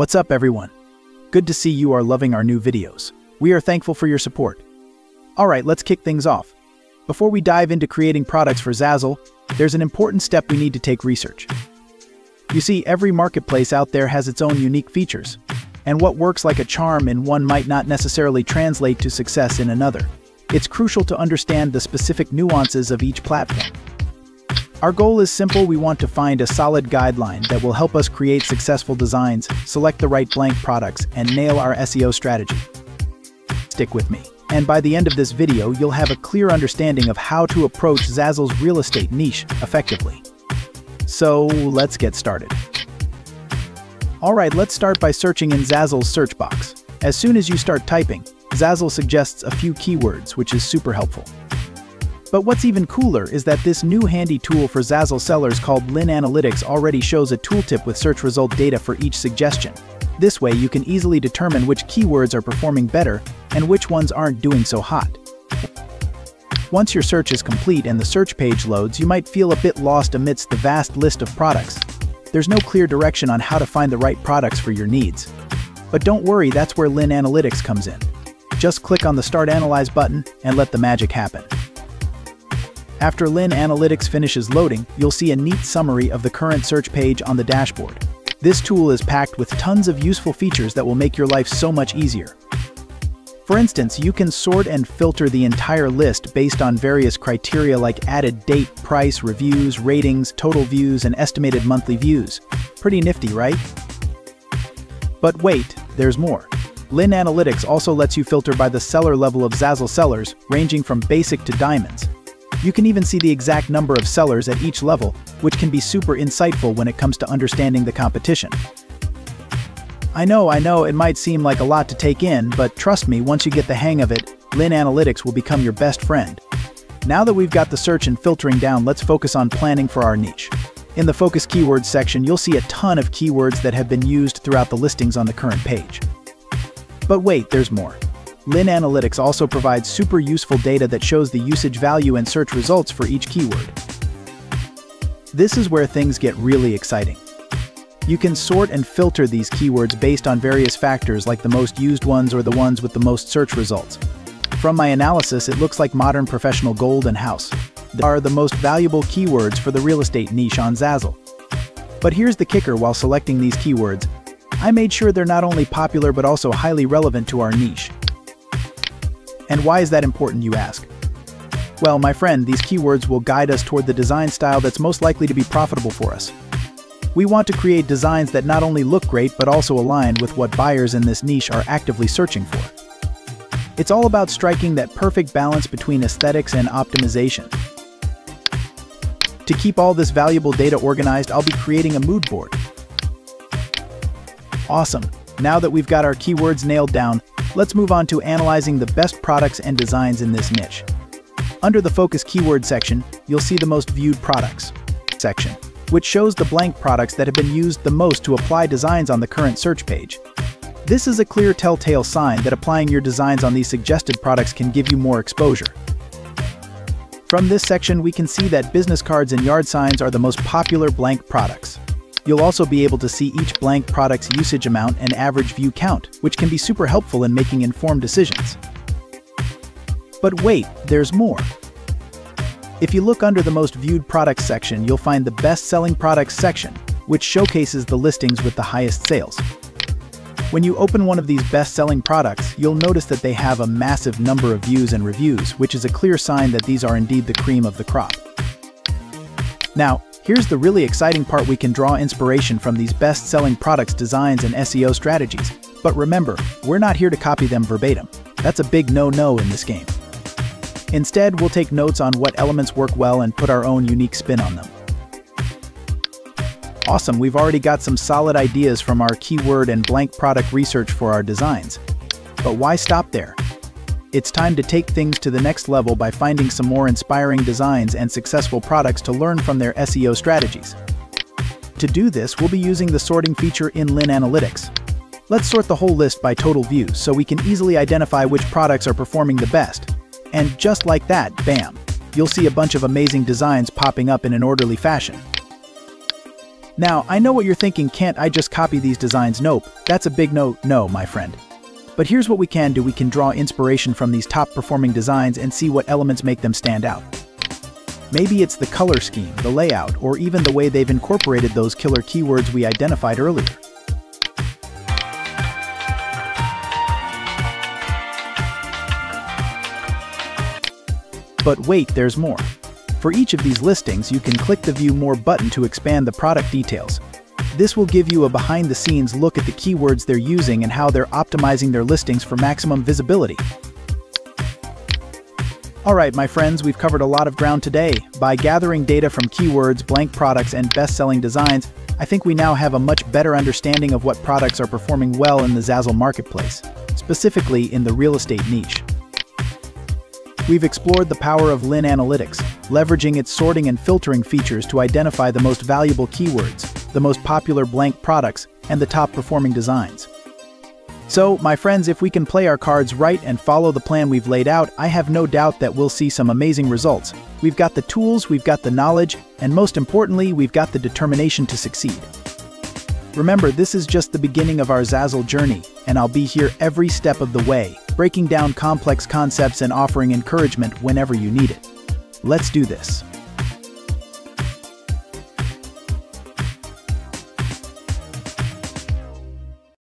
What's up, everyone? Good to see you are loving our new videos. We are thankful for your support. Alright, let's kick things off. Before we dive into creating products for Zazzle, there's an important step we need to take research. You see, every marketplace out there has its own unique features, and what works like a charm in one might not necessarily translate to success in another. It's crucial to understand the specific nuances of each platform. Our goal is simple: we want to find a solid guideline that will help us create successful designs, select the right blank products, and nail our SEO strategy. Stick with me, and by the end of this video you'll have a clear understanding of how to approach Zazzle's real estate niche effectively. So, let's get started. Alright, let's start by searching in Zazzle's search box. As soon as you start typing, Zazzle suggests a few keywords, which is super helpful. But what's even cooler is that this new handy tool for Zazzle sellers called Lyn Analytics already shows a tooltip with search result data for each suggestion. This way you can easily determine which keywords are performing better and which ones aren't doing so hot. Once your search is complete and the search page loads, you might feel a bit lost amidst the vast list of products. There's no clear direction on how to find the right products for your needs. But don't worry, that's where Lyn Analytics comes in. Just click on the Start Analyze button and let the magic happen. After Lyn Analytics finishes loading, you'll see a neat summary of the current search page on the dashboard. This tool is packed with tons of useful features that will make your life so much easier. For instance, you can sort and filter the entire list based on various criteria like added date, price, reviews, ratings, total views, and estimated monthly views. Pretty nifty, right? But wait, there's more. Lyn Analytics also lets you filter by the seller level of Zazzle sellers, ranging from basic to diamonds. You can even see the exact number of sellers at each level, which can be super insightful when it comes to understanding the competition. I know, it might seem like a lot to take in, but trust me, once you get the hang of it, Lyn Analytics will become your best friend. Now that we've got the search and filtering down, let's focus on planning for our niche. In the Focus Keywords section, you'll see a ton of keywords that have been used throughout the listings on the current page. But wait, there's more. Lyn Analytics also provides super useful data that shows the usage value and search results for each keyword. This is where things get really exciting. You can sort and filter these keywords based on various factors like the most used ones or the ones with the most search results. From my analysis, it looks like modern, professional, gold, and house. They are the most valuable keywords for the real estate niche on Zazzle. But here's the kicker: while selecting these keywords, I made sure they're not only popular but also highly relevant to our niche. And why is that important, you ask? Well, my friend, these keywords will guide us toward the design style that's most likely to be profitable for us. We want to create designs that not only look great but also align with what buyers in this niche are actively searching for. It's all about striking that perfect balance between aesthetics and optimization. To keep all this valuable data organized, I'll be creating a mood board. Awesome! Now that we've got our keywords nailed down, let's move on to analyzing the best products and designs in this niche. Under the Focus Keyword section, you'll see the Most Viewed Products section, which shows the blank products that have been used the most to apply designs on the current search page. This is a clear telltale sign that applying your designs on these suggested products can give you more exposure. From this section, we can see that business cards and yard signs are the most popular blank products. You'll also be able to see each blank product's usage amount and average view count, which can be super helpful in making informed decisions. But wait, there's more. If you look under the Most Viewed Products section, you'll find the Best-Selling Products section, which showcases the listings with the highest sales. When you open one of these best-selling products, you'll notice that they have a massive number of views and reviews, which is a clear sign that these are indeed the cream of the crop. Now, here's the really exciting part: we can draw inspiration from these best-selling products' designs and SEO strategies. But remember, we're not here to copy them verbatim. That's a big no-no in this game. Instead, we'll take notes on what elements work well and put our own unique spin on them. Awesome, we've already got some solid ideas from our keyword and blank product research for our designs. But why stop there? It's time to take things to the next level by finding some more inspiring designs and successful products to learn from their SEO strategies. To do this, we'll be using the sorting feature in Lyn Analytics. Let's sort the whole list by total views so we can easily identify which products are performing the best. And just like that, bam! You'll see a bunch of amazing designs popping up in an orderly fashion. Now, I know what you're thinking, can't I just copy these designs? Nope, that's a big no, my friend. But here's what we can do, we can draw inspiration from these top performing designs and see what elements make them stand out. Maybe it's the color scheme, the layout, or even the way they've incorporated those killer keywords we identified earlier. But wait, there's more. For each of these listings, you can click the View More button to expand the product details. This will give you a behind-the-scenes look at the keywords they're using and how they're optimizing their listings for maximum visibility. Alright my friends, we've covered a lot of ground today. By gathering data from keywords, blank products, and best-selling designs, I think we now have a much better understanding of what products are performing well in the Zazzle marketplace, specifically in the real estate niche. We've explored the power of Lyn Analytics, leveraging its sorting and filtering features to identify the most valuable keywords, the most popular blank products, and the top-performing designs. So, my friends, if we can play our cards right and follow the plan we've laid out, I have no doubt that we'll see some amazing results. We've got the tools, we've got the knowledge, and most importantly, we've got the determination to succeed. Remember, this is just the beginning of our Zazzle journey, and I'll be here every step of the way, breaking down complex concepts and offering encouragement whenever you need it. Let's do this.